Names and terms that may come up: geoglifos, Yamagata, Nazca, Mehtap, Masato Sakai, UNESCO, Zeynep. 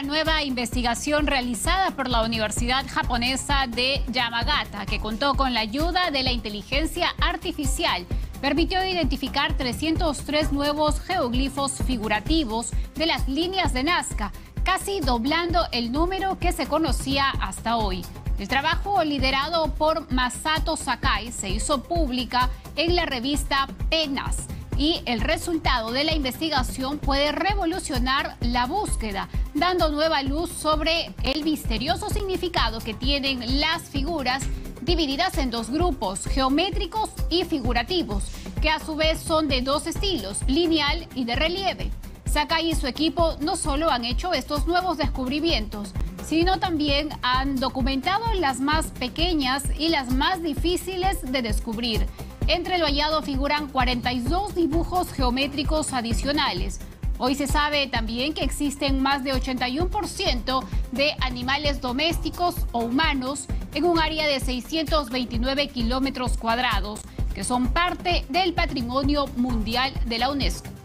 una nueva investigación realizada por la Universidad Japonesa de Yamagata, que contó con la ayuda de la inteligencia artificial, permitió identificar 303 nuevos geoglifos figurativos de las líneas de Nazca, casi doblando el número que se conocía hasta hoy. El trabajo, liderado por Masato Sakai, se hizo pública en la revista PENAS, y el resultado de la investigación puede revolucionar la búsqueda, dando nueva luz sobre el misterioso significado que tienen las figuras divididas en dos grupos, geométricos y figurativos, que a su vez son de dos estilos, lineal y de relieve. Sakai y su equipo no solo han hecho estos nuevos descubrimientos, sino también han documentado las más pequeñas y las más difíciles de descubrir. Entre lo hallado figuran 42 dibujos geométricos adicionales. Hoy se sabe también que existen más de 81% de animales domésticos o humanos en un área de 629 kilómetros cuadrados, que son parte del patrimonio mundial de la UNESCO.